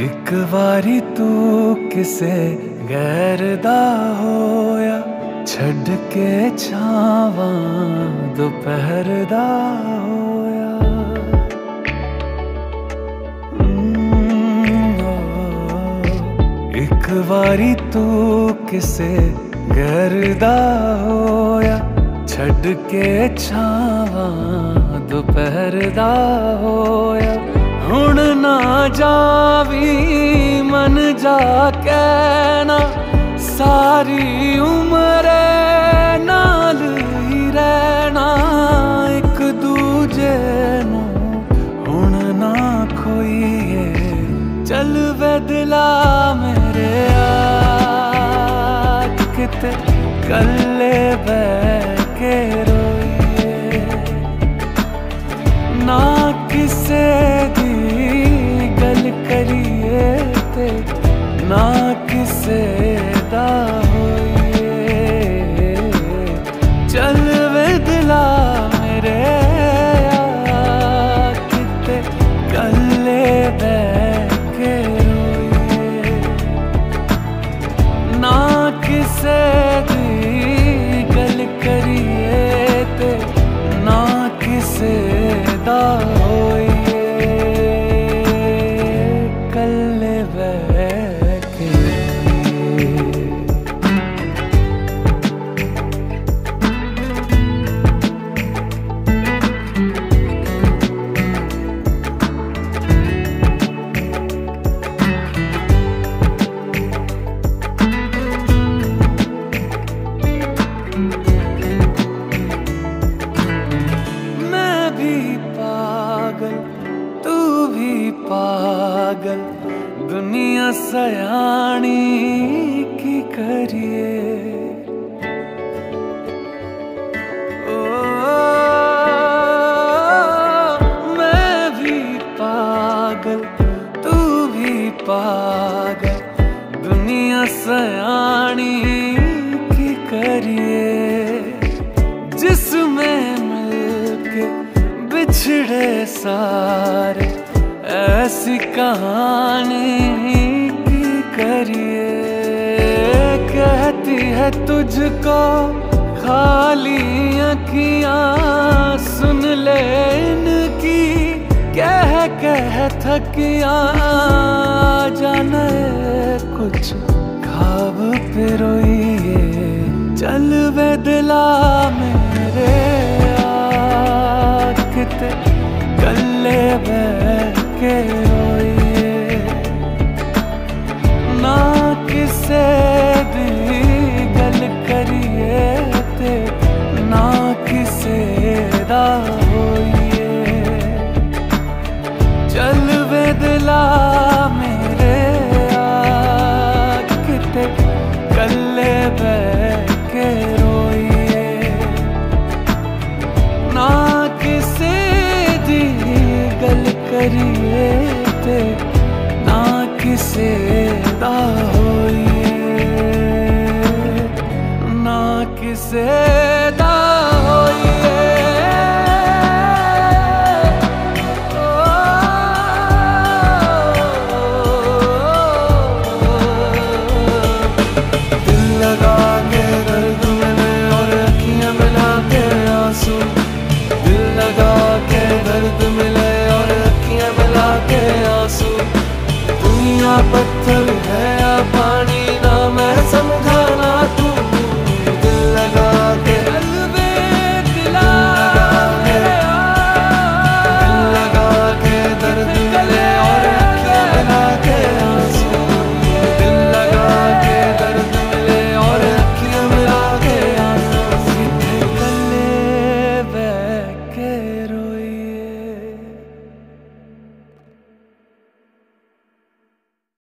एक बारी तू किसे गैर दा होया, छड़ के छावां दोपहर दा होया। एक बारी तू किसे गैर दा होया, छड़ के छावां दोपहर दा होया। हुण ना जावी मन जा कहना, सारी उम्र नाल ही रहना। एक दूजे नू हुण ना खोईए, चल वे दिला मेरे आज किते कल्ले बैठ के रोईए। ना किसे ना किसे दा होइए, चल वे दिला मेरे यार किते गल्ले बैठ के रोइए। ना किसे दी गल करिए ते ना किसे दा पागल। दुनिया सयानी की करिए, मैं भी पागल तू भी पागल। दुनिया सयानी की करिए, जिसमें मिलके बिछड़े सारे, ऐसी कहानी की करिए। कहती है तुझको खाली आँखियाँ, सुन ले इनकी कह थकियाँ। जाने कुछ खाब पे रोइए, चल वे दिला मेरे यार किते गल्ले बैठ के रोइए। ना किसे दी गल करिए ते ना किसे दा होइए, चल वे दिला मेरे यार किते गल्ले बैठ के रोइए। ना किसे दी गल करिए ना किसे दा होइए, ना किसे